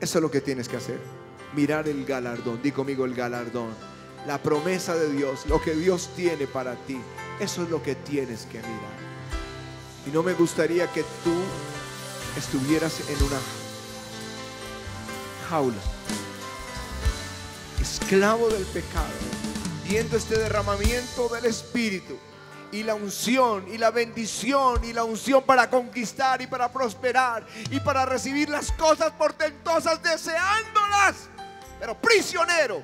Eso es lo que tienes que hacer. Mirar el galardón. Di conmigo: el galardón. La promesa de Dios. Lo que Dios tiene para ti. Eso es lo que tienes que mirar. Y no me gustaría que tú estuvieras en una jaula, esclavo del pecado, viendo este derramamiento del Espíritu y la unción y la bendición y la unción para conquistar y para prosperar y para recibir las cosas portentosas, deseándolas, pero prisionero,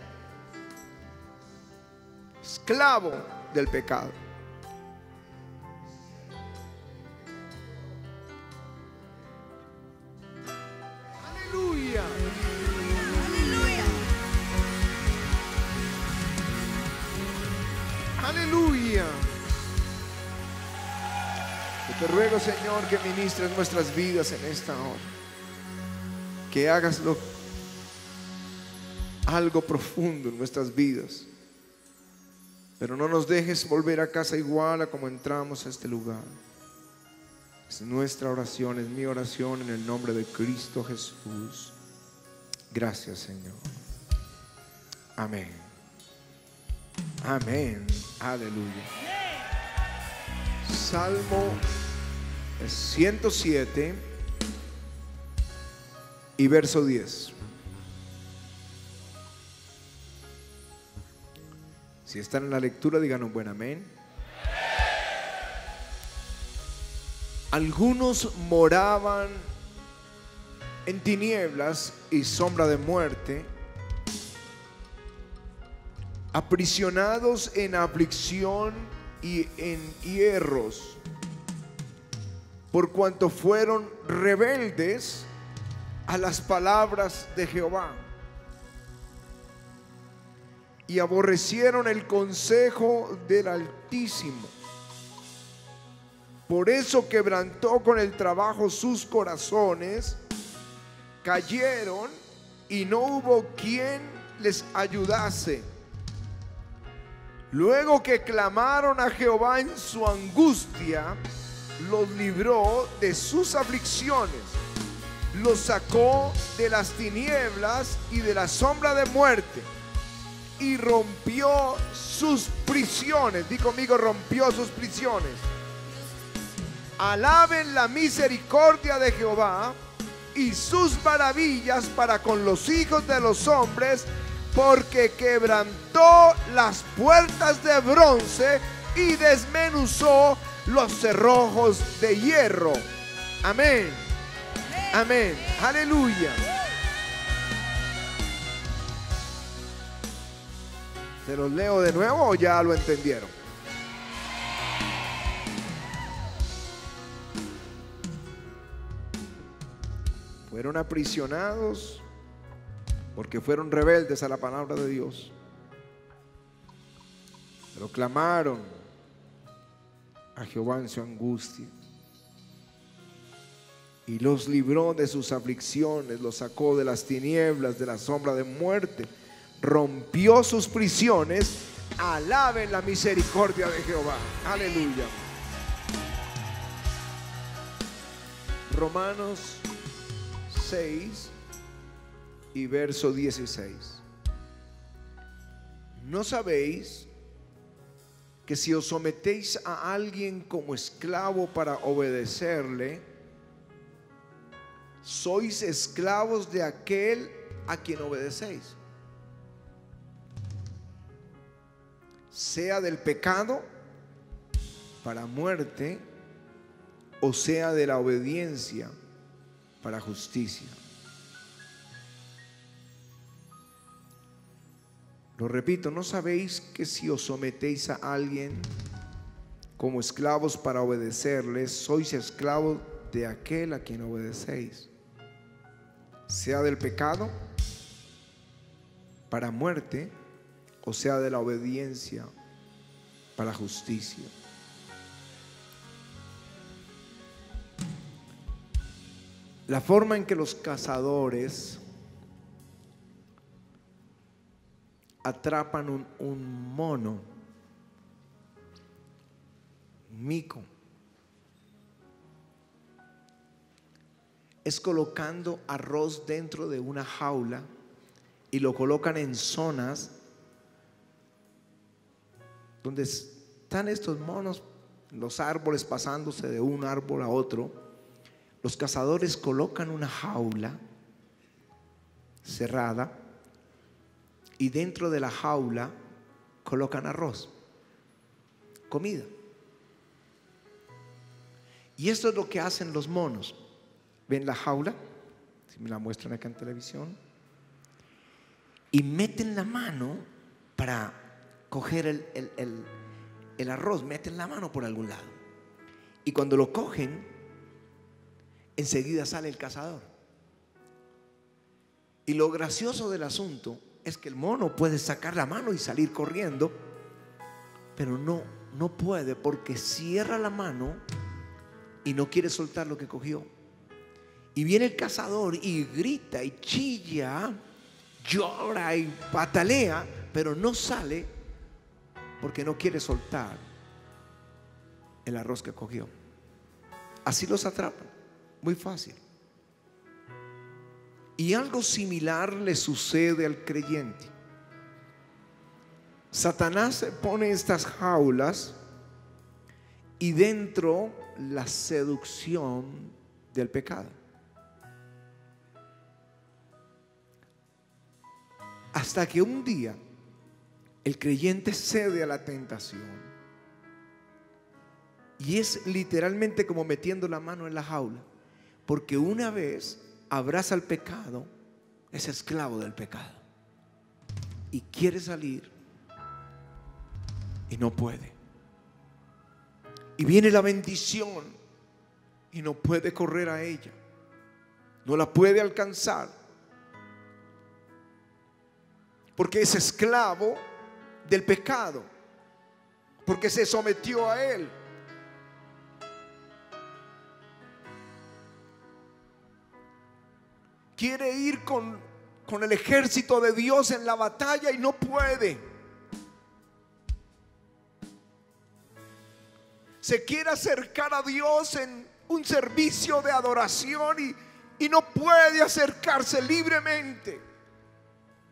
esclavo del pecado. Aleluya. Aleluya. Yo te ruego, Señor, que ministres nuestras vidas en esta hora. Que hagas algo profundo en nuestras vidas. Pero no nos dejes volver a casa igual a como entramos a este lugar. Es nuestra oración, es mi oración en el nombre de Cristo Jesús. Gracias, Señor. Amén. Amén. Aleluya. Salmo 107 y verso 10. Si están en la lectura, digan un buen amén. Algunos moraban en tinieblas y sombra de muerte, aprisionados en aflicción y en hierros, por cuanto fueron rebeldes a las palabras de Jehová y aborrecieron el consejo del Altísimo. Por eso quebrantó con el trabajo sus corazones, cayeron y no hubo quien les ayudase. Luego que clamaron a Jehová en su angustia, los libró de sus aflicciones, los sacó de las tinieblas y de la sombra de muerte, y rompió sus prisiones. Di conmigo: rompió sus prisiones. Alaben la misericordia de Jehová y sus maravillas para con los hijos de los hombres, porque quebrantó las puertas de bronce y desmenuzó los cerrojos de hierro. Amén. Amén. Aleluya. ¿Se los leo de nuevo o ya lo entendieron? Fueron aprisionados porque fueron rebeldes a la palabra de Dios, pero clamaron a Jehová en su angustia y los libró de sus aflicciones, los sacó de las tinieblas, de la sombra de muerte, rompió sus prisiones. Alaben la misericordia de Jehová. Aleluya. Romanos 6 y verso 16. ¿No sabéis que si os sometéis a alguien como esclavo para obedecerle, sois esclavos de aquel a quien obedecéis, sea del pecado para muerte, o sea de la obediencia para justicia? Lo repito: ¿no sabéis que si os sometéis a alguien como esclavos para obedecerle, sois esclavos de aquel a quien obedecéis, sea del pecado para muerte, o sea de la obediencia para justicia? La forma en que los cazadores atrapan un mono, un mico, es colocando arroz dentro de una jaula y lo colocan en zonas donde están estos monos, los árboles, pasándose de un árbol a otro. Los cazadores colocan una jaula cerrada y dentro de la jaula colocan arroz, comida. Y esto es lo que hacen los monos. Ven la jaula, si me la muestran acá en televisión, y meten la mano para coger el arroz, meten la mano por algún lado, y cuando lo cogen, enseguida sale el cazador. Y lo gracioso del asunto es que el mono puede sacar la mano y salir corriendo, pero no puede, porque cierra la mano y no quiere soltar lo que cogió. Y viene el cazador y grita y chilla, llora y patalea, pero no sale porque no quiere soltar el arroz que cogió. Así los atrapan, muy fácil. Y algo similar le sucede al creyente. Satanás pone estas jaulas y dentro la seducción del pecado. Hasta que un día el creyente cede a la tentación. Y es literalmente como metiendo la mano en la jaula, porque una vez abraza el pecado, es esclavo del pecado y quiere salir y no puede. Y viene la bendición y no puede correr a ella, no la puede alcanzar, porque es esclavo del pecado, porque se sometió a él. Quiere ir con el ejército de Dios en la batalla y no puede. Se quiere acercar a Dios en un servicio de adoración y no puede acercarse libremente.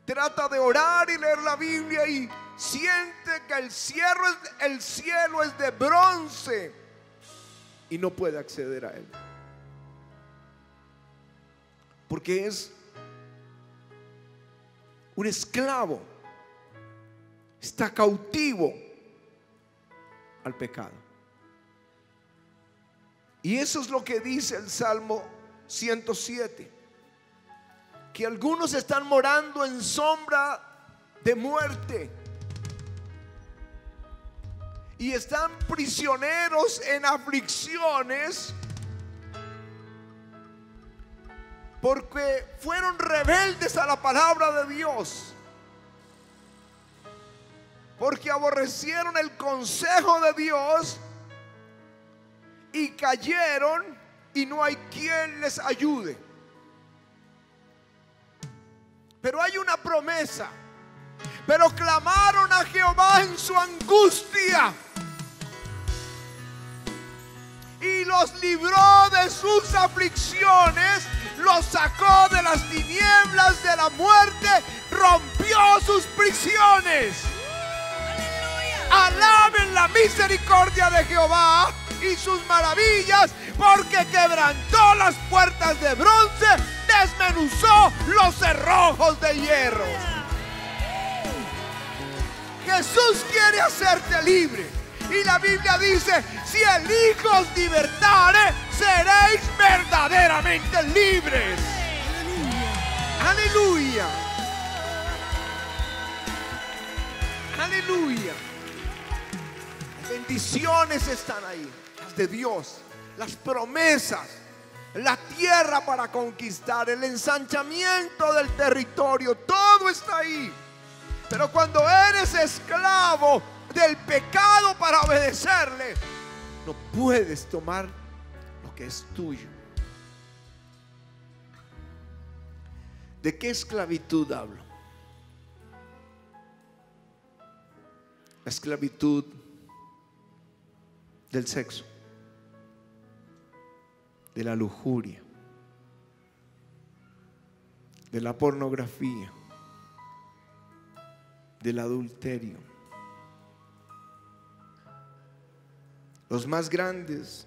Trata de orar y leer la Biblia y siente que el cielo es de bronce y no puede acceder a él, porque es un esclavo, está cautivo al pecado. Y eso es lo que dice el Salmo 107, que algunos están morando en sombra de muerte y están prisioneros en aflicciones, porque fueron rebeldes a la palabra de Dios, porque aborrecieron el consejo de Dios y cayeron, y no hay quien les ayude. Pero hay una promesa: pero clamaron a Jehová en su angustia y los libró de sus aflicciones, los sacó de las tinieblas de la muerte, rompió sus prisiones. Alaben la misericordia de Jehová y sus maravillas, porque quebrantó las puertas de bronce, desmenuzó los cerrojos de hierro. Jesús quiere hacerte libre. Y la Biblia dice: si el Hijo os libertare, seréis verdaderamente libres. Aleluya. Aleluya. Las bendiciones están ahí, las de Dios, las promesas, la tierra para conquistar, el ensanchamiento del territorio, todo está ahí. Pero cuando eres esclavo del pecado para obedecerle, no puedes tomar lo que es tuyo. ¿De qué esclavitud hablo? La esclavitud del sexo, de la lujuria, de la pornografía, del adulterio. Los más grandes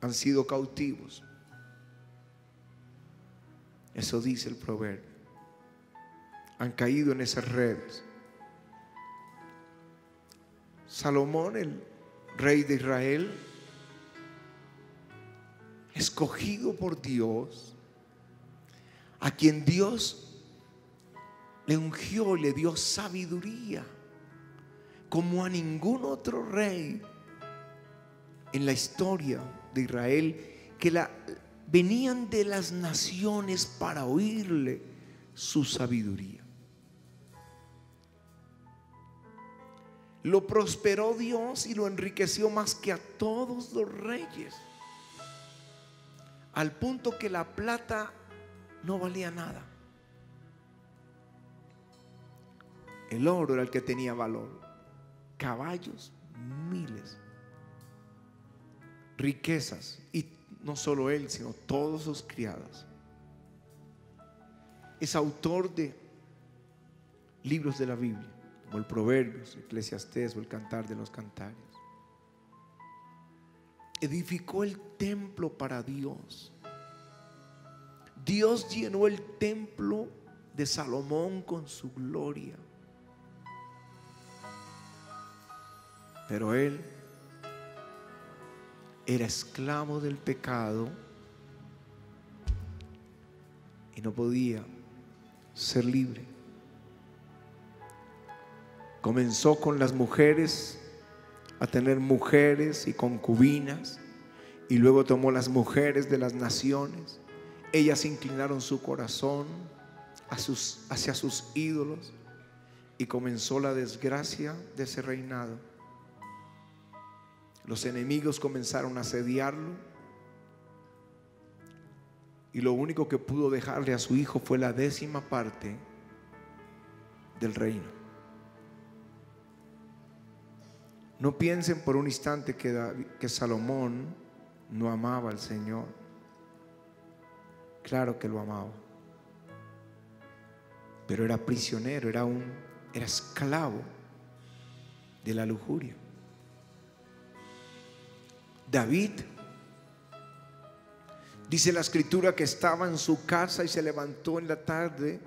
han sido cautivos. Eso dice el proverbio. Han caído en esas redes. Salomón, el rey de Israel, escogido por Dios, a quien Dios le ungió, le dio sabiduría como a ningún otro rey en la historia de Israel, que venían de las naciones para oírle su sabiduría. Lo prosperó Dios y lo enriqueció más que a todos los reyes, al punto que la plata no valía nada. El oro era el que tenía valor. Caballos, miles. Riquezas. Y no solo él, sino todos sus criados. Es autor de libros de la Biblia, como el Proverbios, Eclesiastés o el Cantar de los Cantares. Edificó el templo para Dios. Dios llenó el templo de Salomón con su gloria. Pero él era esclavo del pecado y no podía ser libre. Comenzó con las mujeres, a tener mujeres y concubinas, y luego tomó las mujeres de las naciones. Ellas inclinaron su corazón hacia sus ídolos y comenzó la desgracia de ese reinado. Los enemigos comenzaron a asediarlo y lo único que pudo dejarle a su hijo fue la 10ª parte del reino. No piensen por un instante que Salomón no amaba al Señor. Claro que lo amaba. Pero era prisionero, era esclavo de la lujuria. David, dice la escritura, que estaba en su casa y se levantó en la tarde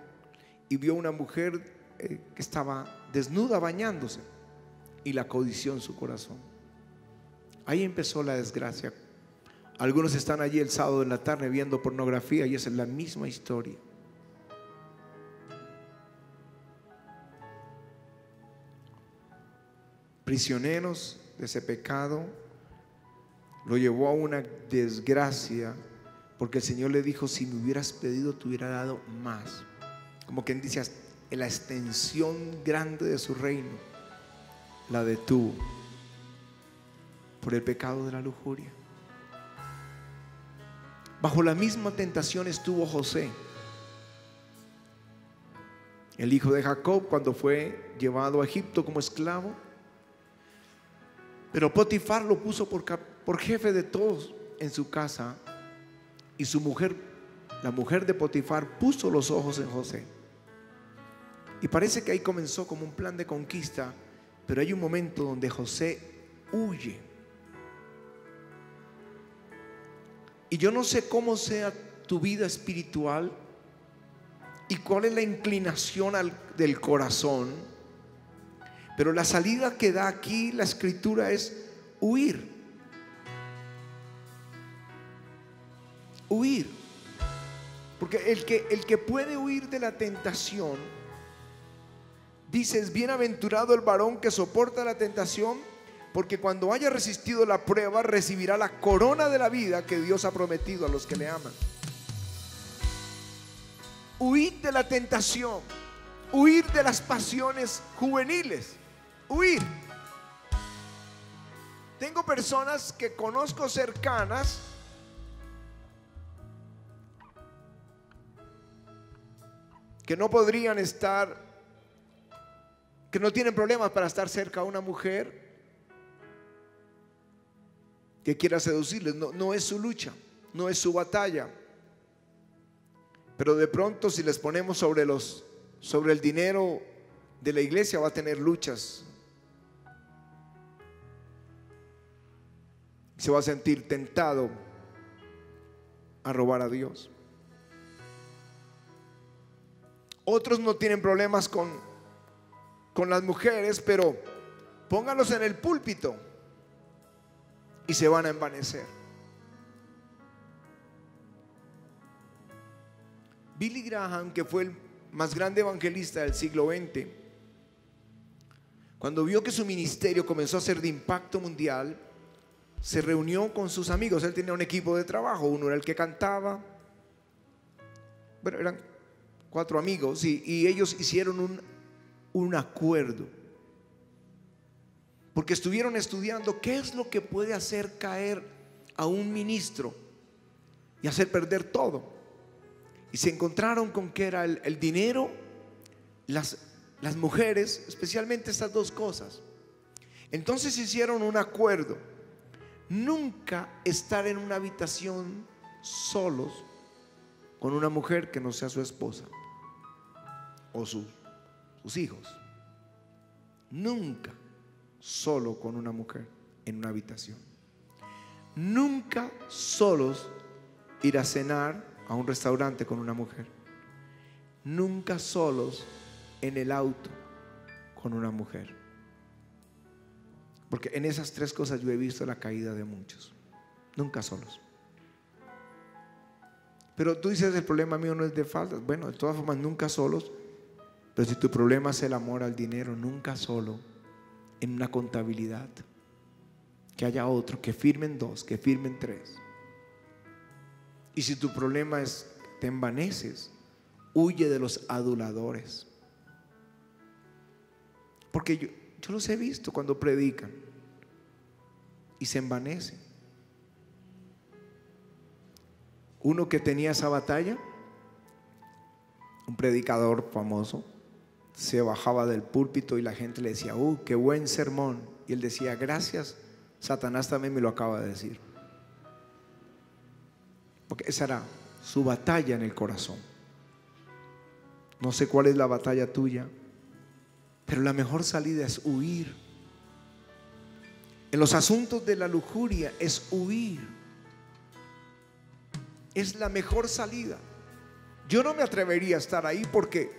y vio una mujer que estaba desnuda bañándose, y la codició en su corazón. Ahí empezó la desgracia. Algunos están allí el sábado en la tarde viendo pornografía y esa es la misma historia. Prisioneros de ese pecado, lo llevó a una desgracia, porque el Señor le dijo: si me hubieras pedido te hubiera dado más. Como quien dice, la extensión grande de su reino la detuvo por el pecado de la lujuria. Bajo la misma tentación estuvo José, el hijo de Jacob, cuando fue llevado a Egipto como esclavo. Pero Potifar lo puso por jefe de todos en su casa, y su mujer, la mujer de Potifar, puso los ojos en José. Y parece que ahí comenzó como un plan de conquista. Pero hay un momento donde José huye. Y yo no sé cómo sea tu vida espiritual y cuál es la inclinación del corazón, pero la salida que da aquí la escritura es huir. Huir. Porque el que puede huir de la tentación, dices: bienaventurado el varón que soporta la tentación, porque cuando haya resistido la prueba recibirá la corona de la vida que Dios ha prometido a los que le aman. Huid de la tentación, huir de las pasiones juveniles, huir. Tengo personas que conozco cercanas que no podrían estar, que no tienen problemas para estar cerca a una mujer que quiera seducirles. No es su lucha, no es su batalla. Pero de pronto si les ponemos sobre el dinero de la iglesia, va a tener luchas. Se va a sentir tentado a robar a Dios. Otros no tienen problemas con las mujeres, pero póngalos en el púlpito y se van a envanecer. Billy Graham, que fue el más grande evangelista del siglo XX, cuando vio que su ministerio comenzó a ser de impacto mundial, se reunió con sus amigos. Él tenía un equipo de trabajo. Uno era el que cantaba. Bueno, eran 4 amigos y ellos hicieron un acuerdo, porque estuvieron estudiando qué es lo que puede hacer caer a un ministro y hacer perder todo. Y se encontraron con que era el dinero, las mujeres, especialmente estas dos cosas. Entonces hicieron un acuerdo: nunca estar en una habitación solos con una mujer que no sea su esposa o sus hijos. Nunca solo con una mujer en una habitación. Nunca solos ir a cenar a un restaurante con una mujer. Nunca solos en el auto con una mujer. Porque en esas 3 cosas yo he visto la caída de muchos. Nunca solos. Pero tú dices, el problema mío no es de faldas. Bueno, de todas formas, nunca solos. Pero si tu problema es el amor al dinero, nunca solo en una contabilidad. Que haya otro, que firmen 2, que firmen 3. Y si tu problema es, te envaneces, huye de los aduladores. Porque yo los he visto cuando predican y se envanecen. Uno que tenía esa batalla, un predicador famoso, se bajaba del púlpito y la gente le decía: qué buen sermón. Y él decía: gracias, Satanás también me lo acaba de decir. Porque esa era su batalla en el corazón. No sé cuál es la batalla tuya, pero la mejor salida es huir. En los asuntos de la lujuria es huir. Es la mejor salida. Yo no me atrevería a estar ahí porque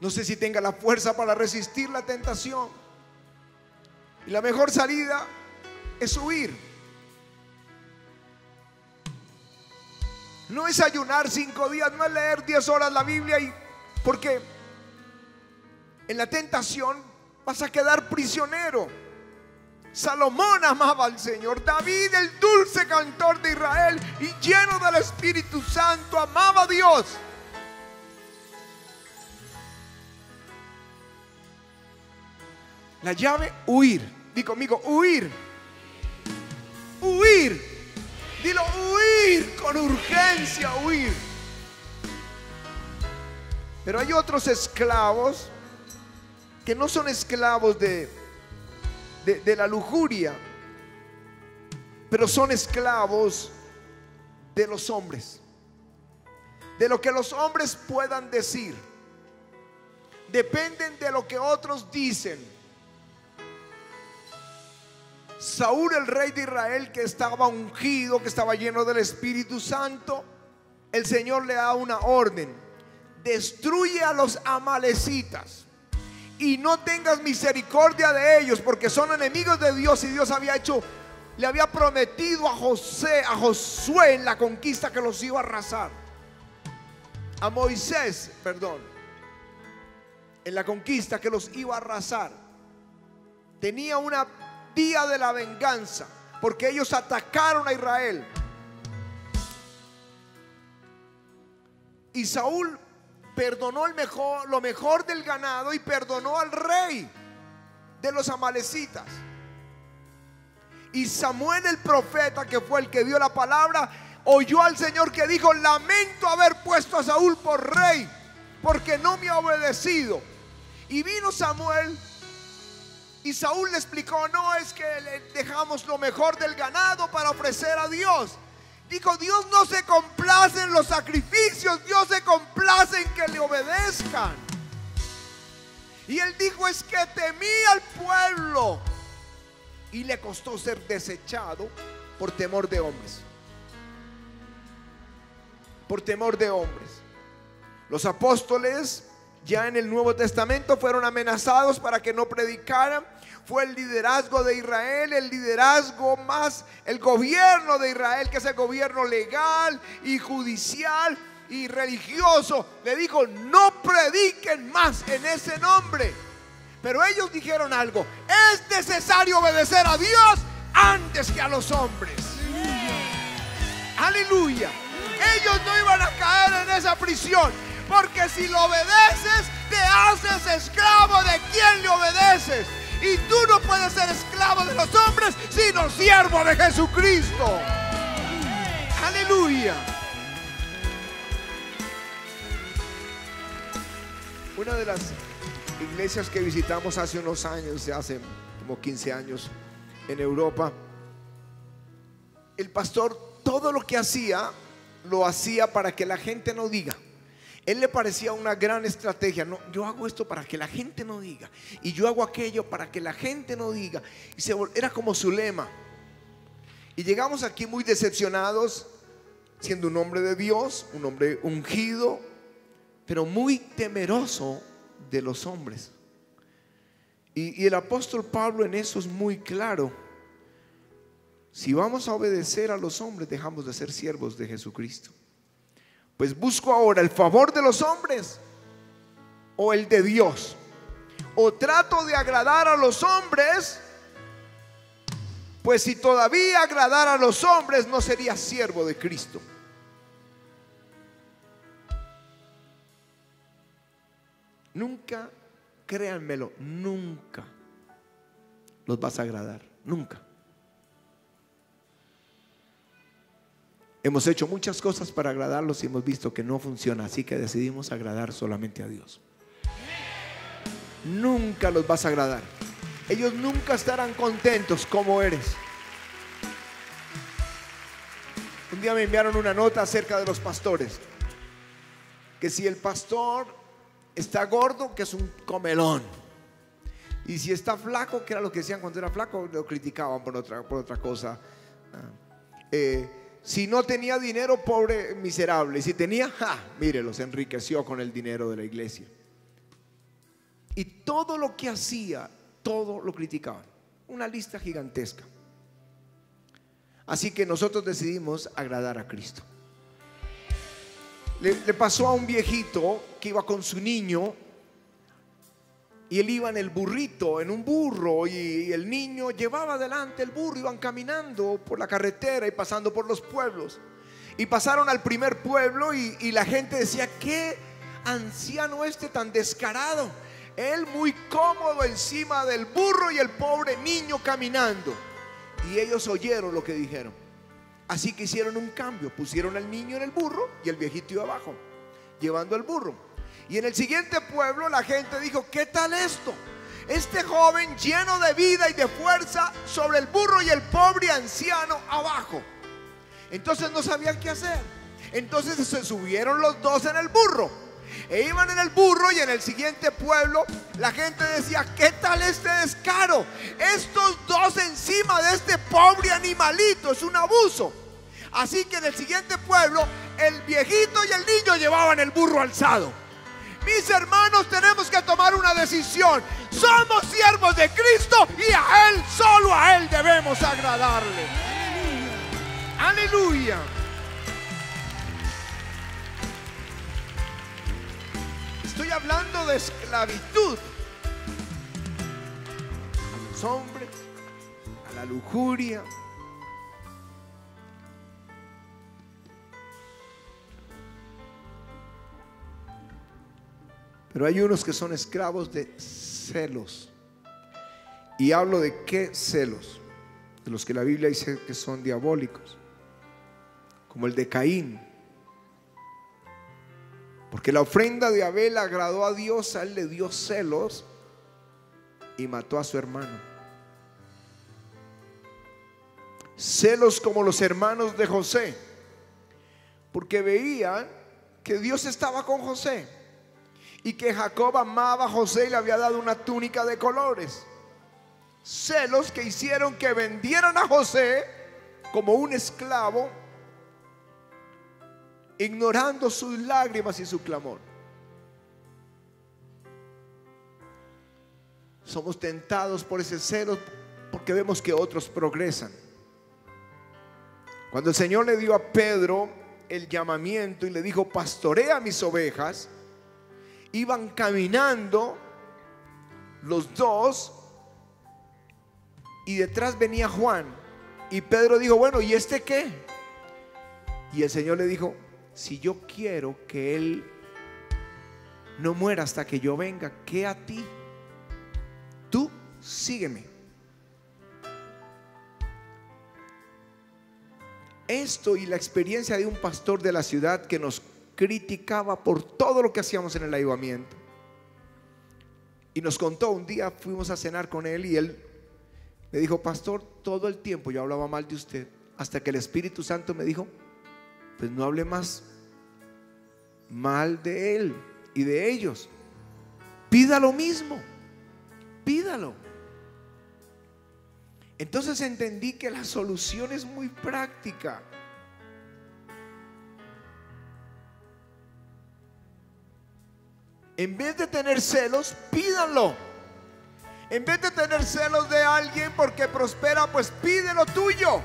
no sé si tenga la fuerza para resistir la tentación. Y la mejor salida es huir. No es ayunar 5 días, no es leer 10 horas la Biblia, porque en la tentación vas a quedar prisionero. Salomón amaba al Señor, David, el dulce cantor de Israel, y lleno del Espíritu Santo, amaba a Dios. La llave, huir. Di conmigo: huir. Huir. Dilo: huir, con urgencia, huir. Pero hay otros esclavos que no son esclavos de la lujuria, pero son esclavos de los hombres, de lo que los hombres puedan decir. Dependen de lo que otros dicen. Saúl, el rey de Israel, que estaba ungido, que estaba lleno del Espíritu Santo, el Señor le da una orden: destruye a los amalecitas y no tengas misericordia de ellos, porque son enemigos de Dios. Y Dios le había prometido a Josué en la conquista, que los iba a arrasar. A Moisés, perdón, en la conquista, que los iba a arrasar. Tenía una día de la venganza, porque ellos atacaron a Israel. Y Saúl perdonó lo mejor del ganado, y perdonó al rey de los amalecitas. Y Samuel, el profeta, que fue el que dio la palabra, oyó al Señor que dijo: lamento haber puesto a Saúl por rey, porque no me ha obedecido. Y vino Samuel y Saúl le explicó: no, es que le dejamos lo mejor del ganado para ofrecer a Dios. Dijo, Dios no se complace en los sacrificios, Dios se complace en que le obedezcan. Y él dijo, es que temía al pueblo y le costó ser desechado por temor de hombres. Por temor de hombres. Los apóstoles ya en el Nuevo Testamento fueron amenazados para que no predicaran. Fue el liderazgo de Israel, el liderazgo más, el gobierno de Israel, que es el gobierno legal y judicial y religioso, le dijo, no prediquen más en ese nombre. Pero ellos dijeron algo, es necesario obedecer a Dios antes que a los hombres. Aleluya. Ellos no iban a caer en esa prisión, porque si lo obedeces, te haces esclavo de quien le obedeces. Y tú no puedes ser esclavo de los hombres, sino siervo de Jesucristo. Aleluya. Una de las iglesias que visitamos hace unos años, hace como 15 años en Europa, el pastor todo lo que hacía, lo hacía para que la gente no diga. Él le parecía una gran estrategia. No, yo hago esto para que la gente no diga. Y yo hago aquello para que la gente no diga. Y era como su lema. Y llegamos aquí muy decepcionados, siendo un hombre de Dios, un hombre ungido, pero muy temeroso de los hombres. Y el apóstol Pablo en eso es muy claro. Si vamos a obedecer a los hombres, dejamos de ser siervos de Jesucristo. Pues busco ahora el favor de los hombres o el de Dios. O trato de agradar a los hombres, pues si todavía agradara a los hombres no sería siervo de Cristo. Nunca, créanmelo, nunca los vas a agradar, nunca. Hemos hecho muchas cosas para agradarlos y hemos visto que no funciona, así que decidimos agradar solamente a Dios. Nunca los vas a agradar. Ellos nunca estarán contentos como eres. Un día me enviaron una nota acerca de los pastores. Que si el pastor está gordo, que es un comelón. Y si está flaco, que era lo que decían cuando era flaco, lo criticaban por otra cosa. Si no tenía dinero, pobre, miserable. Si tenía, mire, se enriqueció con el dinero de la iglesia. Y todo lo que hacía, todo lo criticaban. Una lista gigantesca. Así que nosotros decidimos agradar a Cristo. Le pasó a un viejito que iba con su niño. Y él iba en el burrito, en un burro, y el niño llevaba adelante el burro. Iban caminando por la carretera y pasando por los pueblos. Y pasaron al primer pueblo y la gente decía, qué anciano este tan descarado. Él muy cómodo encima del burro y el pobre niño caminando. Y ellos oyeron lo que dijeron. Así que hicieron un cambio, pusieron al niño en el burro y el viejito iba abajo, llevando el burro. Y en el siguiente pueblo la gente dijo, ¿qué tal esto? Este joven lleno de vida y de fuerza sobre el burro y el pobre anciano abajo. Entonces no sabían qué hacer. Entonces se subieron los dos en el burro. E iban en el burro y en el siguiente pueblo la gente decía, ¿qué tal este descaro? Estos dos encima de este pobre animalito, es un abuso. Así que en el siguiente pueblo el viejito y el niño llevaban el burro alzado. Mis hermanos, tenemos que tomar una decisión. Somos siervos de Cristo y a Él, solo a Él debemos agradarle. Aleluya. Aleluya. Estoy hablando de esclavitud a los hombres, a la lujuria. Pero hay unos que son esclavos de celos. Y hablo de qué celos. De los que la Biblia dice que son diabólicos. Como el de Caín. Porque la ofrenda de Abel agradó a Dios. A él le dio celos. Y mató a su hermano. Celos como los hermanos de José. porque veían que Dios estaba con José y que Jacob amaba a José y le había dado una túnica de colores. Celos que hicieron que vendieran a José como un esclavo, ignorando sus lágrimas y su clamor. Somos tentados por ese celo porque vemos que otros progresan. Cuando el Señor le dio a Pedro el llamamiento y le dijo: pastorea mis ovejas, iban caminando los dos y detrás venía Juan. Y Pedro dijo: bueno, ¿y este qué? Y el Señor le dijo: si yo quiero que él no muera hasta que yo venga, ¿qué a ti? Tú sígueme. Esto y la experiencia de un pastor de la ciudad que nos criticaba por todo lo que hacíamos en el avivamiento. Y nos contó, un día fuimos a cenar con él y él me dijo: pastor, todo el tiempo yo hablaba mal de usted, hasta que el Espíritu Santo me dijo: pues no hable más mal de él y de ellos, pida lo mismo, pídalo. Entonces entendí que la solución es muy práctica. En vez de tener celos, pídanlo. En vez de tener celos de alguien porque prospera, pues pide lo tuyo.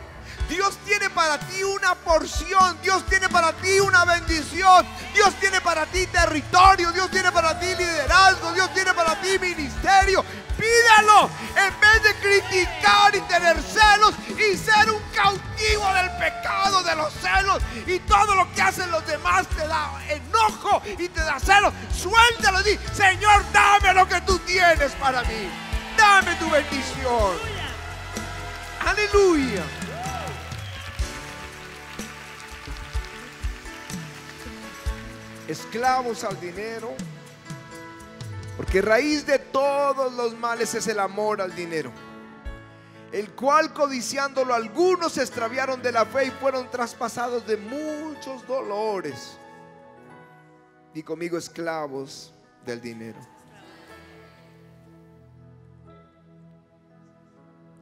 Dios tiene para ti una porción, Dios tiene para ti una bendición, Dios tiene para ti territorio, Dios tiene para ti liderazgo, Dios tiene para ti ministerio. Pídalo en vez de criticar y tener celos y ser un cautivo del pecado, de los celos, y todo lo que hacen los demás te da enojo y te da celos. Suéltalo y di: Señor, dame lo que tú tienes para mí, dame tu bendición. Aleluya. Esclavos al dinero, porque raíz de todos los males es el amor al dinero, el cual, codiciándolo, algunos se extraviaron de la fe y fueron traspasados de muchos dolores. Di conmigo: esclavos del dinero.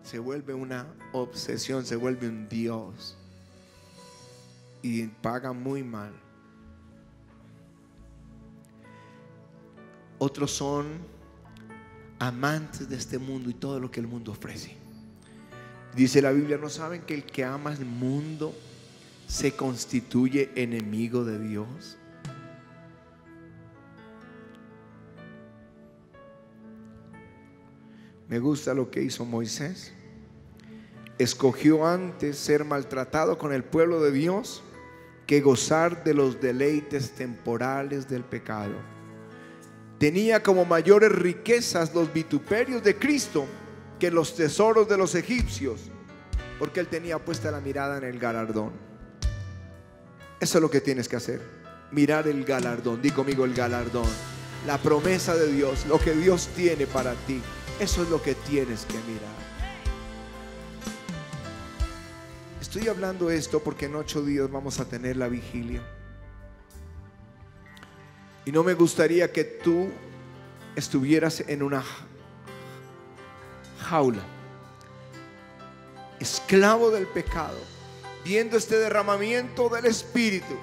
Se vuelve una obsesión, se vuelve un dios y paga muy mal. Otros son amantes de este mundo y todo lo que el mundo ofrece. Dice la Biblia: ¿no saben que el que ama el mundo se constituye enemigo de Dios? Me gusta lo que hizo Moisés. Escogió antes ser maltratado con el pueblo de Dios que gozar de los deleites temporales del pecado. Tenía como mayores riquezas los vituperios de Cristo que los tesoros de los egipcios, porque él tenía puesta la mirada en el galardón. Eso es lo que tienes que hacer: mirar el galardón. Di conmigo: el galardón, la promesa de Dios, lo que Dios tiene para ti. Eso es lo que tienes que mirar. Estoy hablando esto porque en 8 días vamos a tener la vigilia. Y no me gustaría que tú estuvieras en una jaula, esclavo del pecado, viendo este derramamiento del Espíritu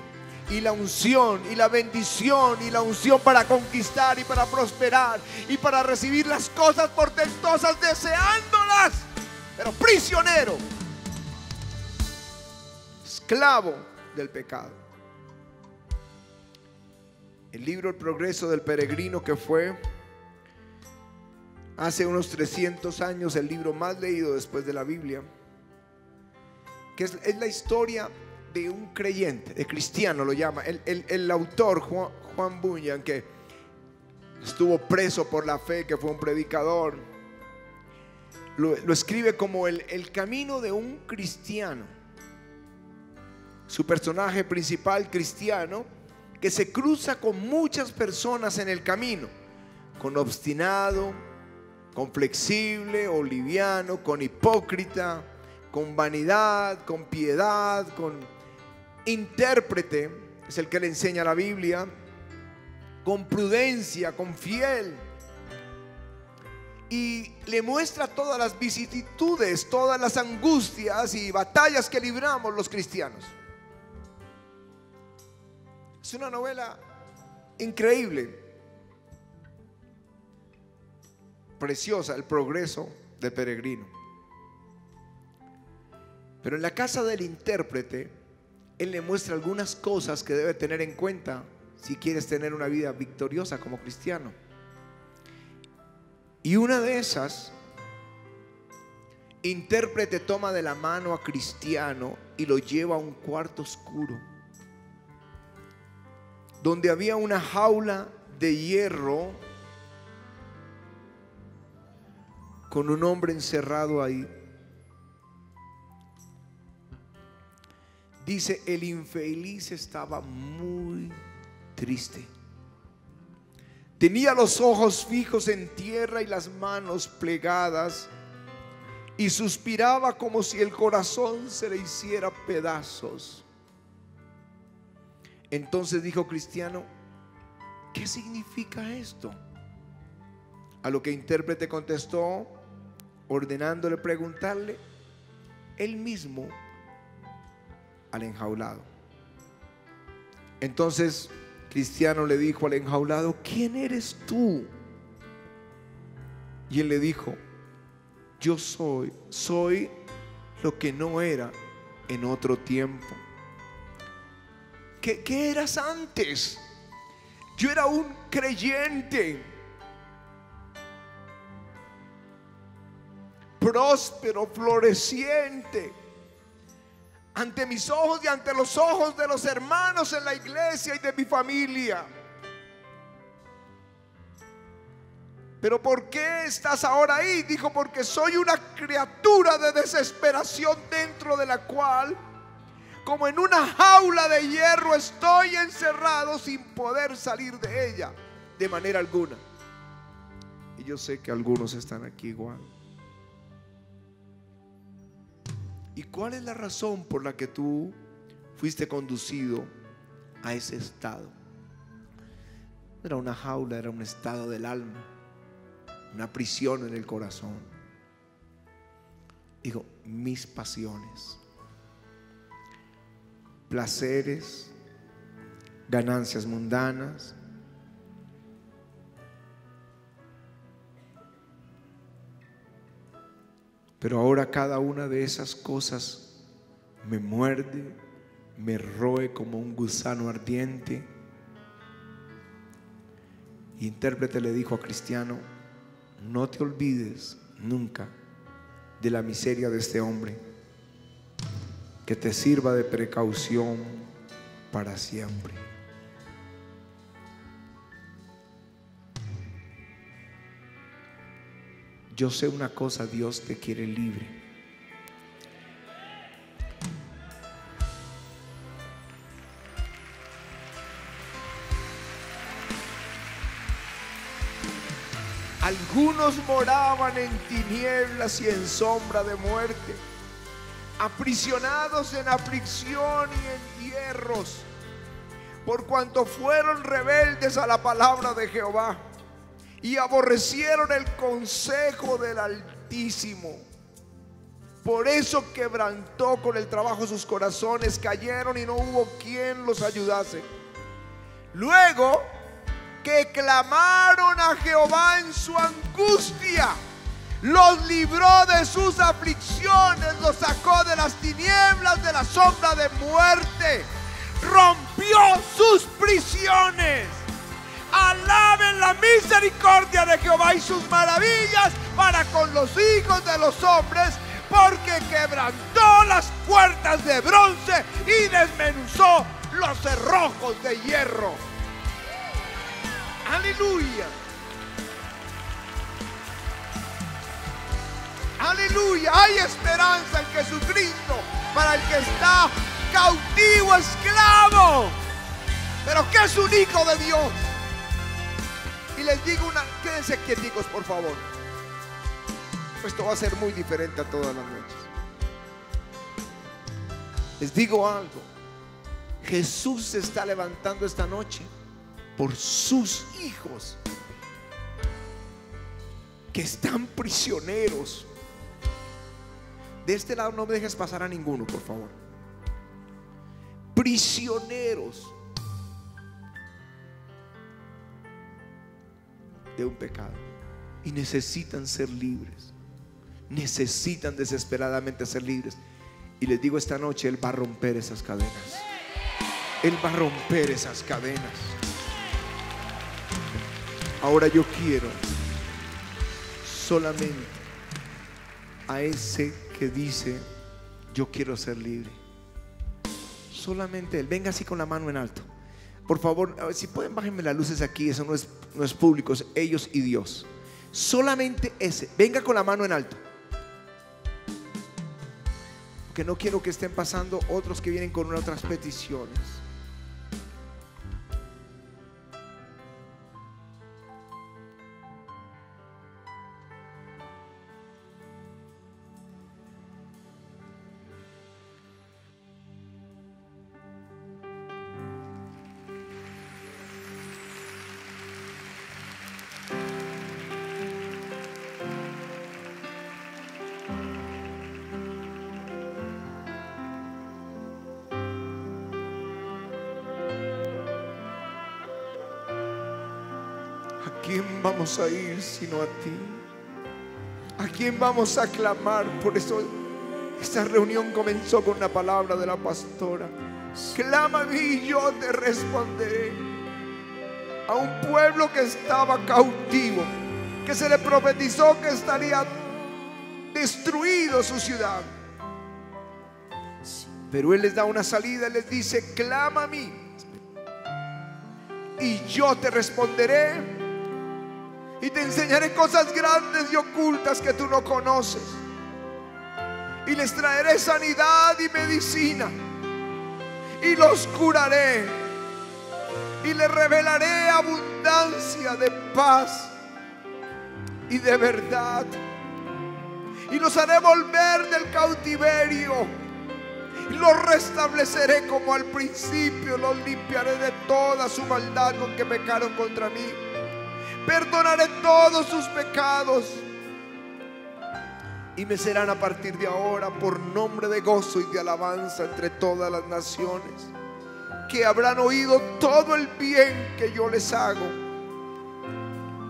y la unción y la bendición y la unción para conquistar y para prosperar y para recibir las cosas portentosas, deseándolas, pero prisionero, esclavo del pecado. El libro El Progreso del Peregrino, que fue hace unos 300 años el libro más leído después de la Biblia, que es la historia de un creyente, de cristiano lo llama, el autor Juan Bunyan, que estuvo preso por la fe, que fue un predicador. Lo escribe como el camino de un cristiano. Su personaje principal, cristiano, que se cruza con muchas personas en el camino, con obstinado, con flexible o liviano, con hipócrita, con vanidad, con piedad, con intérprete, es el que le enseña la Biblia, con prudencia, con fiel, y le muestra todas las vicisitudes, todas las angustias y batallas que libramos los cristianos. Es una novela increíble, preciosa, El progreso de Peregrino. Pero en la casa del intérprete, él le muestra algunas cosas que debe tener en cuenta si quieres tener una vida victoriosa como cristiano. Y una de esas, intérprete toma de la mano a cristiano y lo lleva a un cuarto oscuro, donde había una jaula de hierro con un hombre encerrado ahí. Dice, el infeliz estaba muy triste. Tenía los ojos fijos en tierra y las manos plegadas, y suspiraba como si el corazón se le hiciera pedazos. Entonces dijo cristiano, ¿qué significa esto? A lo que intérprete contestó, ordenándole preguntarle él mismo al enjaulado. Entonces cristiano le dijo al enjaulado, ¿quién eres tú? Y él le dijo, yo soy lo que no era en otro tiempo. ¿Qué eras antes? Yo era un creyente, próspero, floreciente, ante mis ojos y ante los ojos de los hermanos en la iglesia y de mi familia. Pero ¿por qué estás ahora ahí? Dijo, porque soy una criatura de desesperación, dentro de la cual, como en una jaula de hierro, estoy encerrado sin poder salir de ella de manera alguna. Y yo sé que algunos están aquí igual. ¿Y cuál es la razón por la que tú fuiste conducido a ese estado? Era una jaula, era un estado del alma, una prisión en el corazón. Digo, mis pasiones, placeres, ganancias mundanas, pero ahora cada una de esas cosas me muerde, me roe como un gusano ardiente. Y intérprete le dijo a cristiano, no te olvides nunca de la miseria de este hombre, que te sirva de precaución para siempre. Yo sé una cosa, Dios te quiere libre. Algunos moraban en tinieblas y en sombra de muerte, aprisionados en aflicción y en hierros, por cuanto fueron rebeldes a la palabra de Jehová y aborrecieron el consejo del Altísimo. Por eso quebrantó con el trabajo sus corazones, cayeron y no hubo quien los ayudase. Luego que clamaron a Jehová en su angustia, los libró de sus aflicciones, los sacó de las tinieblas, de la sombra de muerte, rompió sus prisiones. Alaben la misericordia de Jehová y sus maravillas para con los hijos de los hombres, porque quebrantó las puertas de bronce y desmenuzó los cerrojos de hierro. Aleluya, aleluya. Hay esperanza en Jesucristo para el que está cautivo, esclavo, pero que es un hijo de Dios. Y les digo quédense quieticos, por favor. Esto va a ser muy diferente a todas las noches. Les digo algo, Jesús se está levantando esta noche por sus hijos que están prisioneros. De este lado no me dejes pasar a ninguno, por favor. Prisioneros de un pecado, y necesitan ser libres, necesitan desesperadamente ser libres. Y les digo esta noche, Él va a romper esas cadenas. Él va a romper esas cadenas. Ahora yo quiero solamente a ese que dice yo quiero ser libre, solamente él. Venga así con la mano en alto, por favor. A ver, si pueden, bájenme las luces aquí. Eso no es público, es ellos y Dios. Solamente ese. Venga con la mano en alto, porque no quiero que estén pasando otros que vienen con otras peticiones. ¿A quién vamos a ir sino a ti? ¿A quién vamos a clamar? Por eso esta reunión comenzó con una palabra de la pastora: clama a mí y yo te responderé. A un pueblo que estaba cautivo, que se le profetizó que estaría destruido su ciudad, pero Él les da una salida. Él les dice: clama a mí y yo te responderé, y te enseñaré cosas grandes y ocultas que tú no conoces, y les traeré sanidad y medicina, y los curaré, y les revelaré abundancia de paz y de verdad, y los haré volver del cautiverio, y los restableceré como al principio, los limpiaré de toda su maldad con que pecaron contra mí. Perdonaré todos sus pecados, y me serán a partir de ahora por nombre de gozo y de alabanza entre todas las naciones, que habrán oído todo el bien que yo les hago,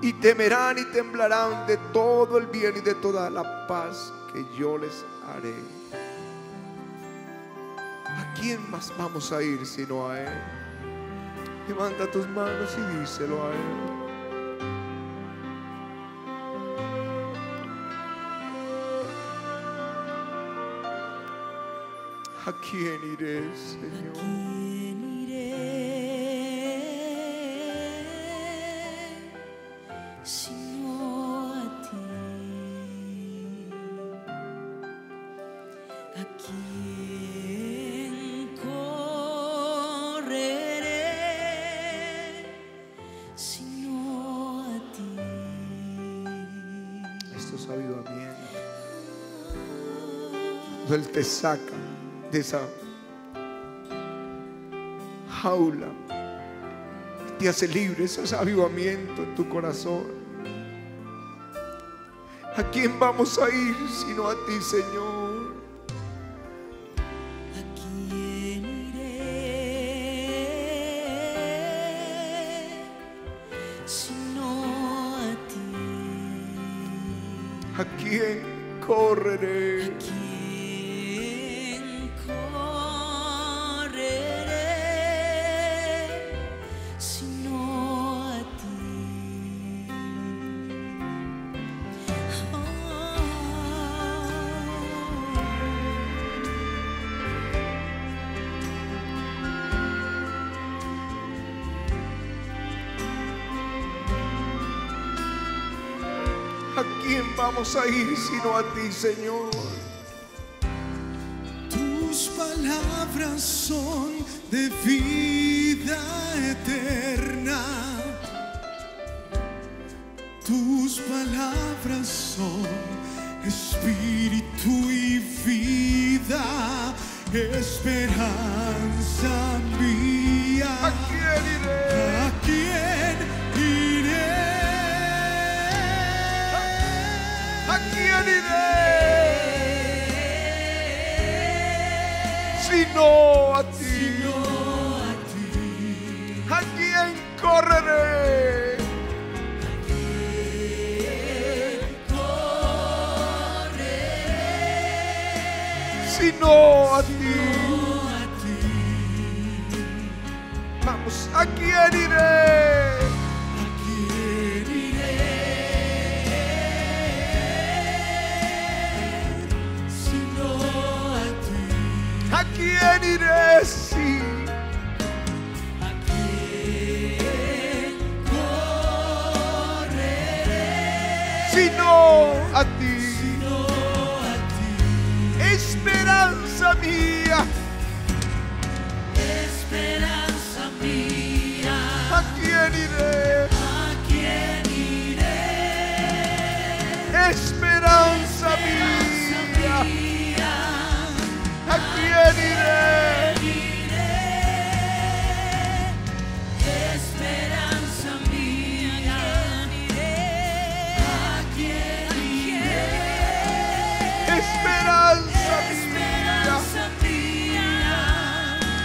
y temerán y temblarán de todo el bien y de toda la paz que yo les haré. ¿A quién más vamos a ir sino a Él? Levanta tus manos y díselo a Él. ¿A quién iré, Señor? ¿A quién iré sino a ti? ¿A quién correré sino a ti? Esto es avivamiento. Él te saca de esa jaula, te hace libre. Eso es avivamiento en tu corazón. ¿A quién vamos a ir sino a ti, Señor? ¿A quién iré sino a ti? ¿A quién correré? Vamos a ir sino a ti, Señor. Tus palabras son de vida eterna. Tus palabras son espíritu y vida Esperanza mía, ¿a quién iré? ¿A quién iré? ¿A quién iré? Sino a ti, sino a ti. ¿A quién correré? ¿A quién correré? Sino a ti. ¿A quién iré? ¿A quién iré? Sino a ti. ¿A quién iré? Sí. ¿A quién correré? Sino a ti. Sino a ti. Esperanza mía. ¿A quién iré? ¿A quién iré? Esperanza mía. ¿A quién iré? Esperanza mía. ¿A quién iré? Esperanza mía.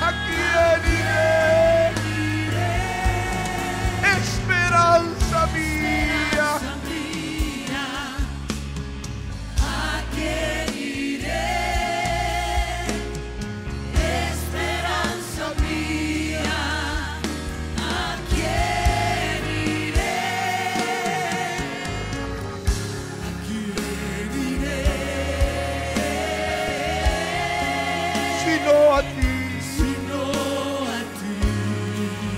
¿A quién iré? Esperanza mía, ¿a quién iré? Esperanza mía, ¿a quién iré? ¿A quién iré? Sino a ti, sino a ti.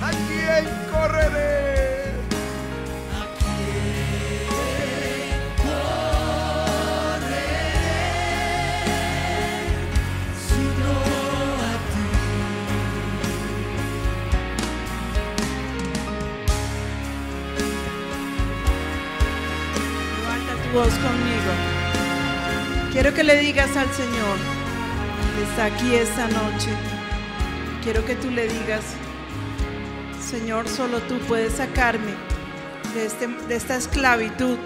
¿A quién correré? Voz conmigo. Quiero que le digas al Señor que está aquí esta noche. Quiero que tú le digas: Señor, solo tú puedes sacarme de esta esclavitud.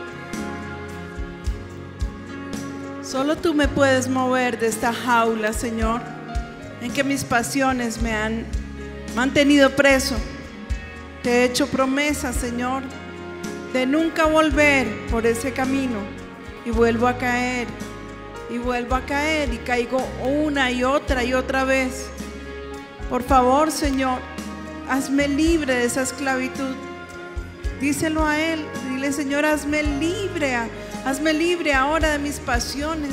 Solo tú me puedes mover de esta jaula, Señor, en que mis pasiones me han mantenido preso. Te he hecho promesa, Señor, de nunca volver por ese camino, y vuelvo a caer y vuelvo a caer y caigo una y otra vez. Por favor, Señor, hazme libre de esa esclavitud. Díselo a Él, dile: Señor, hazme libre ahora de mis pasiones.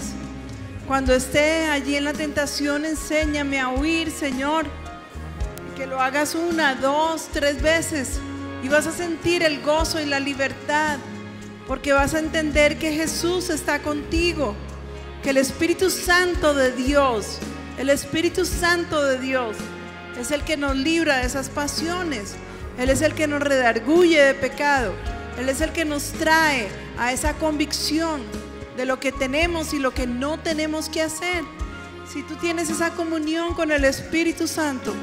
Cuando esté allí en la tentación, enséñame a huir, Señor, que lo hagas 1, 2, 3 veces. Y vas a sentir el gozo y la libertad, porque vas a entender que Jesús está contigo, que el Espíritu Santo de Dios, el Espíritu Santo de Dios es el que nos libra de esas pasiones. Él es el que nos redarguye de pecado. Él es el que nos trae a esa convicción de lo que tenemos y lo que no tenemos que hacer. Si tú tienes esa comunión con el Espíritu Santo,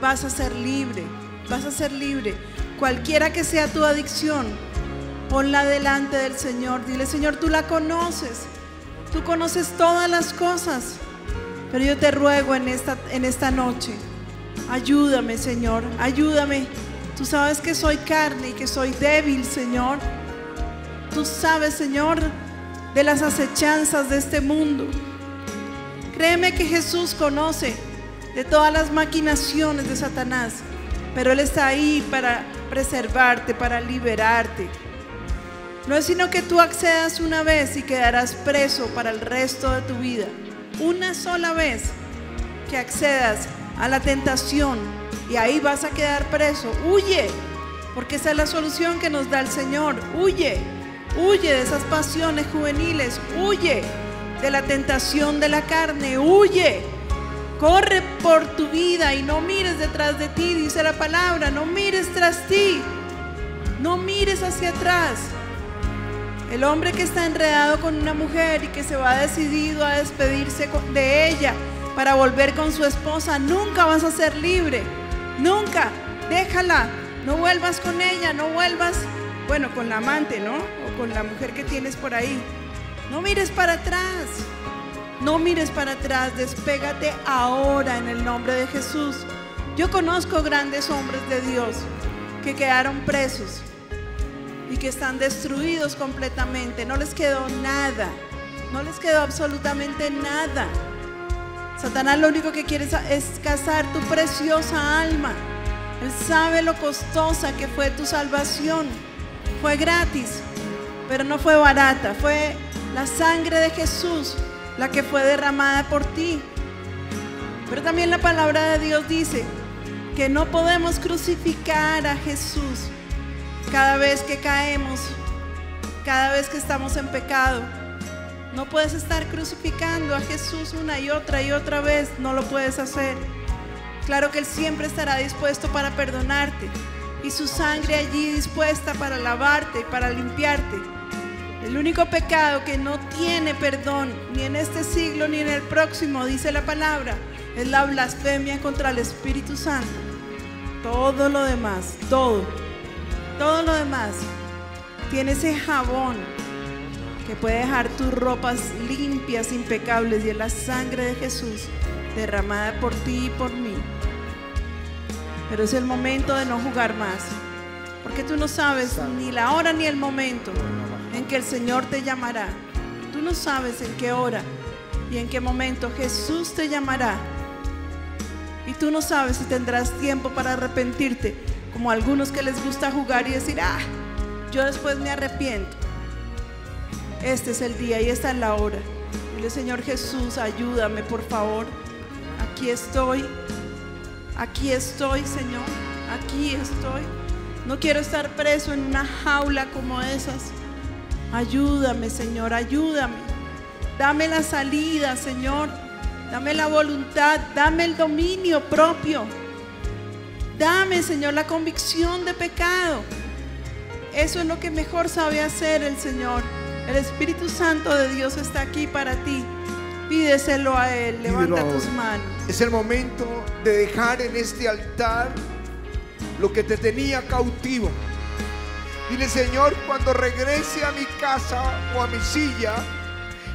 vas a ser libre, vas a ser libre. Cualquiera que sea tu adicción, ponla delante del Señor. Dile: Señor, tú la conoces, tú conoces todas las cosas, pero yo te ruego en esta noche, ayúdame, Señor, ayúdame. Tú sabes que soy carne y que soy débil, Señor. Tú sabes, Señor, de las acechanzas de este mundo. Créeme que Jesús conoce de todas las maquinaciones de Satanás, pero Él está ahí para preservarte, para liberarte. No es sino que tú accedas una vez y quedarás preso para el resto de tu vida. Una sola vez que accedas a la tentación, y ahí vas a quedar preso. Huye, porque esa es la solución que nos da el Señor. Huye, huye de esas pasiones juveniles, huye de la tentación de la carne, huye. Corre por tu vida y no mires detrás de ti, dice la palabra. No mires tras ti, no mires hacia atrás. El hombre que está enredado con una mujer y que se va decidido a despedirse de ella para volver con su esposa. Nunca vas a ser libre, nunca. Déjala, no vuelvas con ella, no vuelvas, bueno, con la amante, ¿no? O con la mujer que tienes por ahí. No mires para atrás, no mires para atrás, despégate ahora en el nombre de Jesús. Yo conozco grandes hombres de Dios que quedaron presos y que están destruidos completamente. No les quedó nada, no les quedó absolutamente nada. Satanás lo único que quiere es cazar tu preciosa alma. Él sabe lo costosa que fue tu salvación. Fue gratis, pero no fue barata. Fue la sangre de Jesús la que fue derramada por ti. Pero también la palabra de Dios dice que no podemos crucificar a Jesús. Cada vez que caemos, cada vez que estamos en pecado, no puedes estar crucificando a Jesús una y otra vez. No lo puedes hacer. Claro que Él siempre estará dispuesto para perdonarte, y su sangre allí dispuesta para lavarte y para limpiarte. El único pecado que no tiene perdón, ni en este siglo ni en el próximo, dice la palabra, es la blasfemia contra el Espíritu Santo. Todo lo demás, todo lo demás tiene ese jabón que puede dejar tus ropas limpias, impecables, y es la sangre de Jesús derramada por ti y por mí. Pero es el momento de no jugar más, porque tú no sabes ni la hora ni el momento en que el Señor te llamará. Tú no sabes en qué hora y en qué momento Jesús te llamará, y tú no sabes si tendrás tiempo para arrepentirte, como algunos que les gusta jugar y decir, ah, yo después me arrepiento. Este es el día y esta es la hora. Dile, Señor Jesús, ayúdame por favor. Aquí estoy. Aquí estoy, Señor, aquí estoy. No quiero estar preso en una jaula como esas. Ayúdame, Señor, ayúdame. Dame la salida, Señor. Dame la voluntad, dame el dominio propio. Dame, Señor, la convicción de pecado. Eso es lo que mejor sabe hacer el Señor. El Espíritu Santo de Dios está aquí para ti. Pídeselo a Él, levanta tus manos. Es el momento de dejar en este altar lo que te tenía cautivo. Dile, Señor, cuando regrese a mi casa o a mi silla,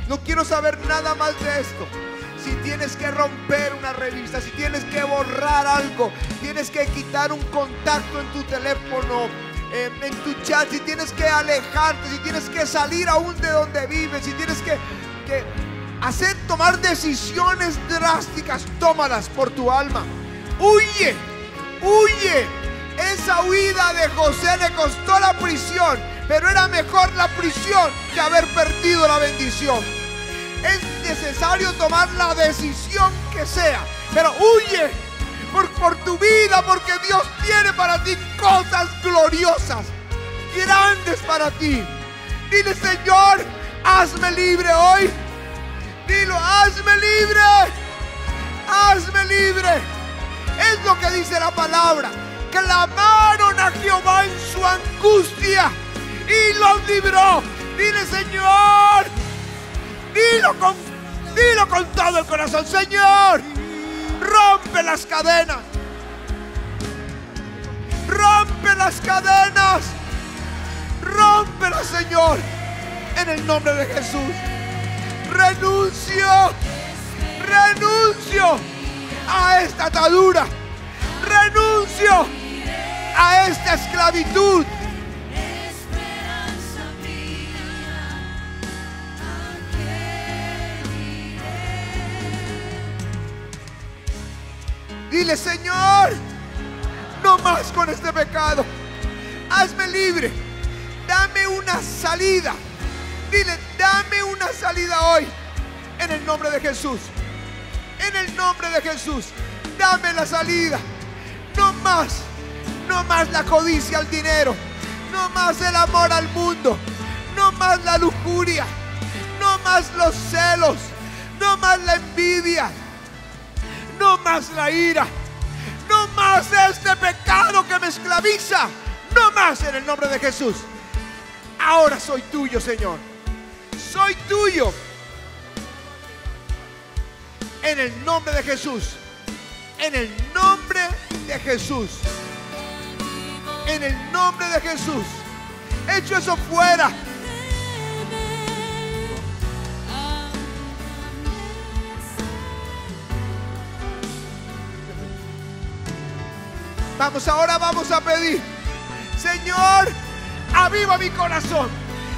no quiero saber nada más de esto. Si tienes que romper una revista, si tienes que borrar algo, tienes que quitar un contacto en tu teléfono, en tu chat, si tienes que alejarte, si tienes que salir aún de donde vives, si tienes que hacer tomar decisiones drásticas, tómalas por tu alma. Huye, huye. Esa huida de José le costó la prisión, pero era mejor la prisión que haber perdido la bendición. Es necesario tomar la decisión que sea, pero huye por tu vida, porque Dios tiene para ti cosas gloriosas, grandes para ti. Dile, Señor, hazme libre hoy. Dilo, hazme libre, hazme libre. Es lo que dice la palabra. Clamaron a Jehová en su angustia y los libró. Dile, Señor, dilo con todo el corazón. Señor, rompe las cadenas, rompe las cadenas, rómpelas, Señor, en el nombre de Jesús. Renuncio a esta atadura, renuncio a esta esclavitud. Dile, Señor, no más con este pecado. Hazme libre, dame una salida. Dile, dame una salida hoy, en el nombre de Jesús, en el nombre de Jesús. Dame la salida. No más, no más la codicia al dinero, no más el amor al mundo, no más la lujuria, no más los celos, no más la envidia, no más la ira, no más este pecado que me esclaviza, no más, en el nombre de Jesús. Ahora soy tuyo, Señor. Soy tuyo. En el nombre de Jesús. En el nombre de Jesús. En el nombre de Jesús. Echo eso fuera. Vamos, ahora vamos a pedir: Señor, aviva mi corazón.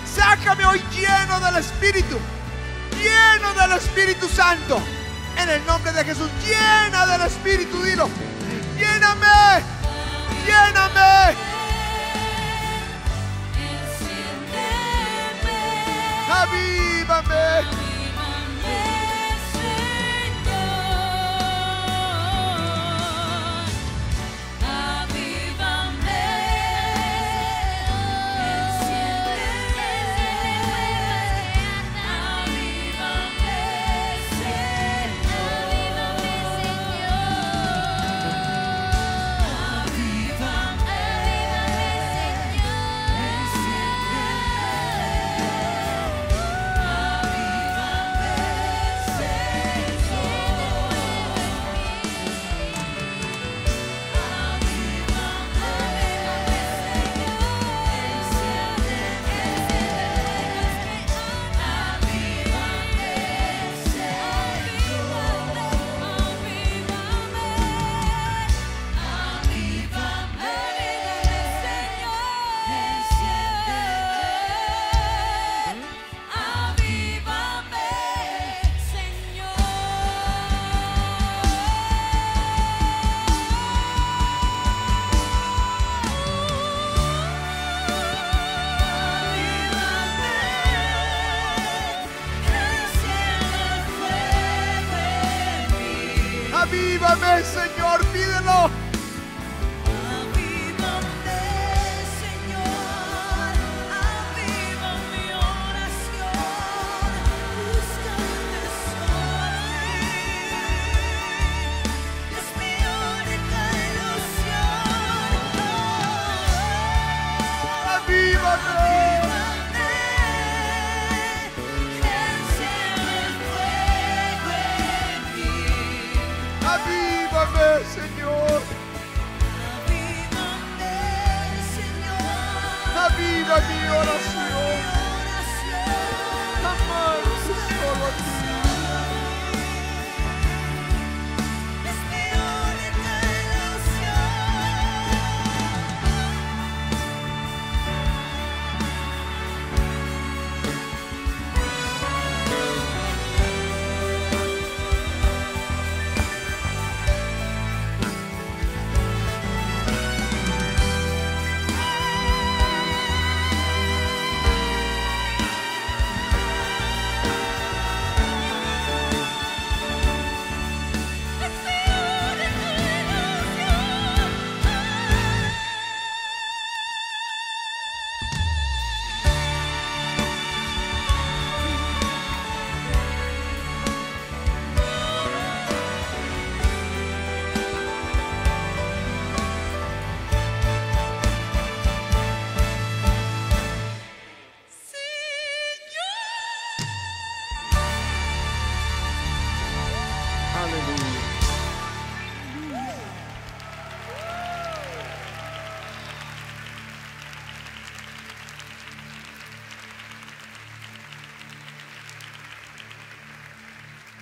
Sácame hoy lleno del Espíritu. Lleno del Espíritu Santo. En el nombre de Jesús, llena del Espíritu, dilo. Lléname, lléname. Avívame. Avívame, Señor, pídelo. Avívame, Señor, aviva mi oración. Búscate solo. Es mi única ilusión. Avívame. Señor, aviva mi oración, amarte solo a ti. Es mi única ilusión.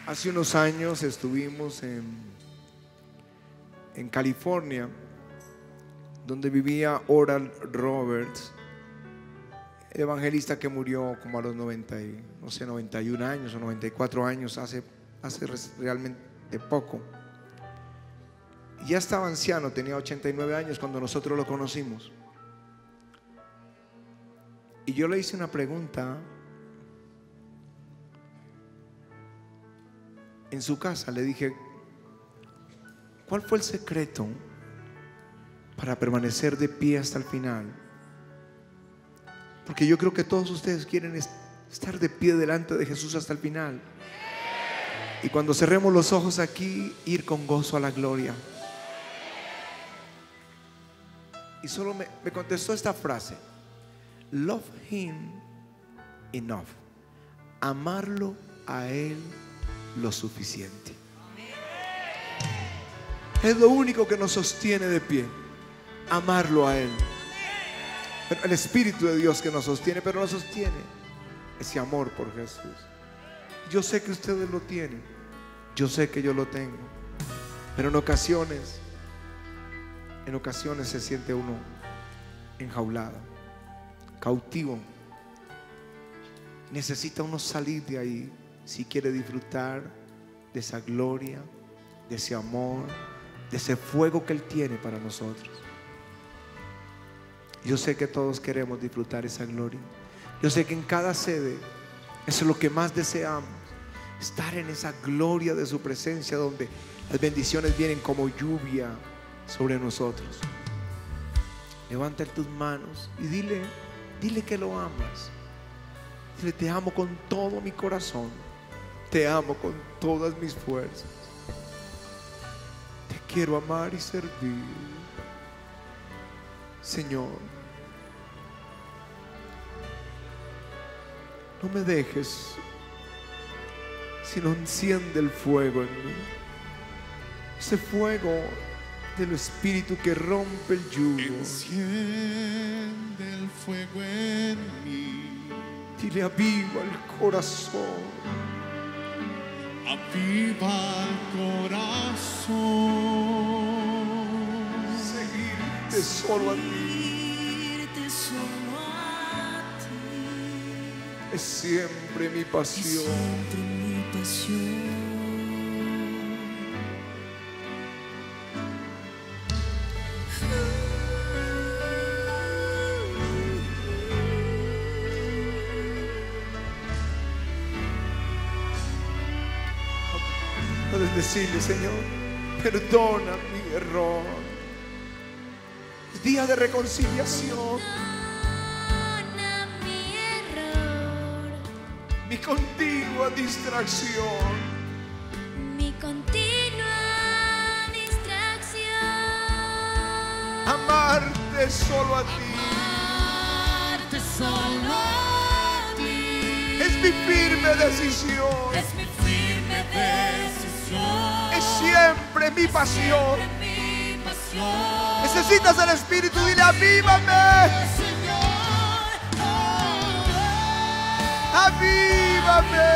Hace unos años estuvimos en California, donde vivía Oral Roberts, el evangelista que murió como a los 91 años o 94 años, hace realmente poco. Ya estaba anciano, tenía 89 años cuando nosotros lo conocimos. Y yo le hice una pregunta. En su casa le dije: ¿cuál fue el secreto para permanecer de pie hasta el final? Porque yo creo que todos ustedes quieren estar de pie delante de Jesús hasta el final. Y cuando cerremos los ojos aquí, ir con gozo a la gloria. Y solo me contestó esta frase: Love him enough. Amarlo a él lo suficiente. Es lo único que nos sostiene de pie. Amarlo a Él. El Espíritu de Dios que nos sostiene, pero nos sostiene ese amor por Jesús. Yo sé que ustedes lo tienen. Yo sé que yo lo tengo. Pero en ocasiones se siente uno enjaulado, cautivo. Necesita uno salir de ahí si quiere disfrutar de esa gloria, de ese amor, de ese fuego que Él tiene para nosotros. Yo sé que todos queremos disfrutar esa gloria. Yo sé que en cada sede eso es lo que más deseamos, estar en esa gloria de su presencia, donde las bendiciones vienen como lluvia sobre nosotros. Levanta tus manos y dile que lo amas. Dile: te amo con todo mi corazón, te amo con todas mis fuerzas, te quiero amar y servir, Señor. No me dejes, sino enciende el fuego en mí, ese fuego del Espíritu que rompe el yugo. Enciende el fuego en mí. Dile: aviva el corazón, aviva el corazón, seguirte solo a ti es siempre mi pasión. Decirle: Señor, perdona mi error. Es día de reconciliación. Perdona mi error, mi continua distracción, amarte solo a ti, es mi firme decisión, es mi firme decisión. Es siempre mi pasión. Necesitas el Espíritu. Dile: avívame, avívame,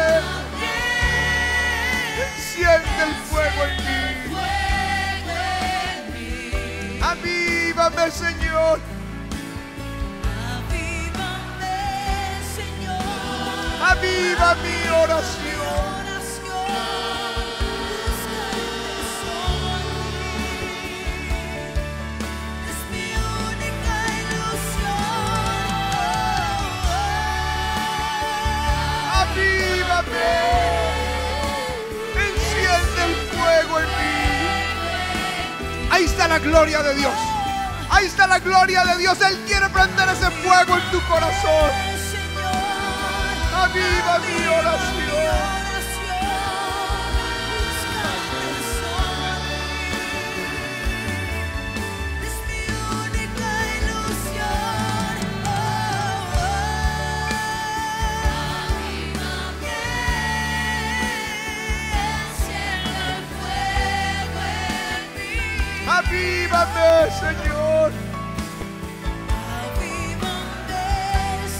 enciende el fuego en mí, avívame, Señor, aviva mi oración. Enciende el fuego en mí. Ahí está la gloria de Dios. Ahí está la gloria de Dios. Él quiere prender ese fuego en tu corazón. Aviva mi oración. Avívame, Señor. Avívame,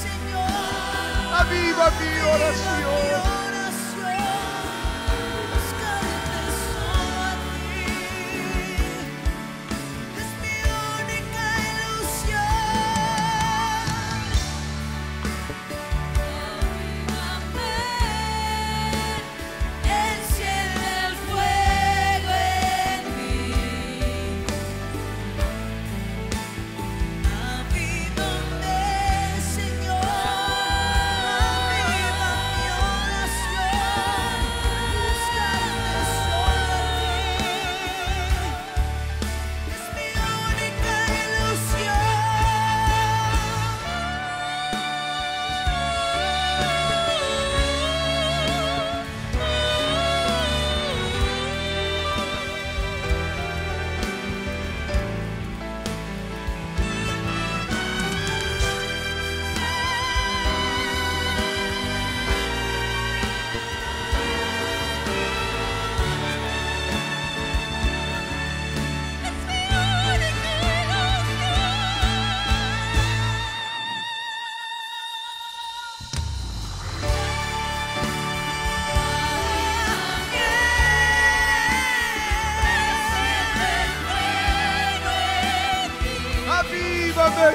Señor. Aviva mi oración. Buscarte solo a ti es mi única ilusión. Avívame, enciende el fuego en mí. Avívame, Señor, aviva mi oración.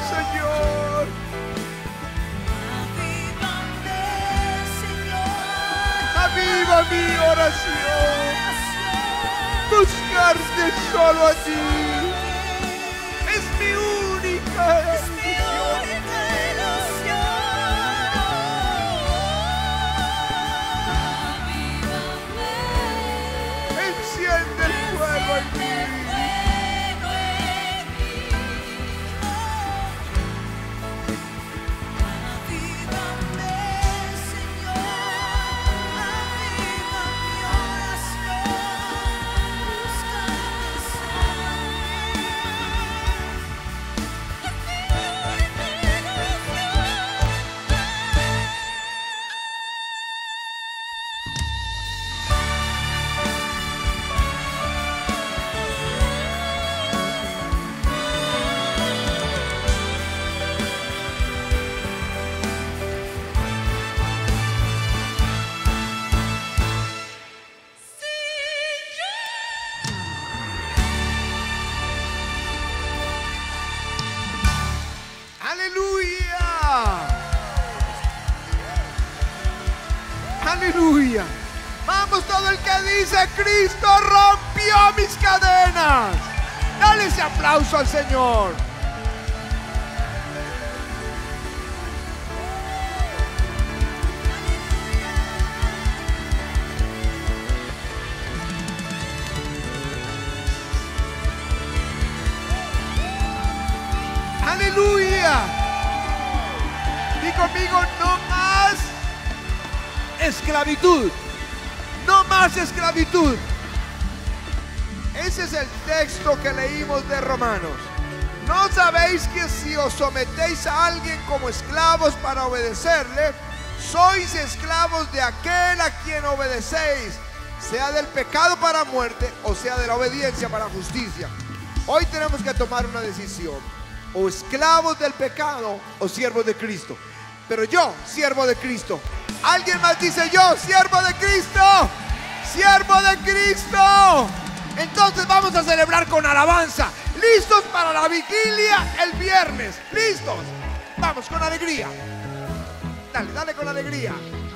Señor. Aviva mi oración. Buscarte solo a ti es mi única ilusión. Enciende el fuego en mí. Aleluya. Vamos, todo el que dice Cristo rompió mis cadenas. Dale ese aplauso al Señor. Aleluya. Di conmigo, no más esclavitud, no más esclavitud. Ese es el texto que leímos de Romanos. ¿No sabéis que si os sometéis a alguien como esclavos para obedecerle, sois esclavos de aquel a quien obedecéis, sea del pecado para muerte o sea de la obediencia para justicia? Hoy tenemos que tomar una decisión: o esclavos del pecado o siervos de Cristo. Pero yo, siervo de Cristo. Alguien más dice, yo, siervo de Cristo, siervo de Cristo. Entonces vamos a celebrar con alabanza. Listos para la vigilia el viernes. Listos. Vamos con alegría. Dale, dale con alegría.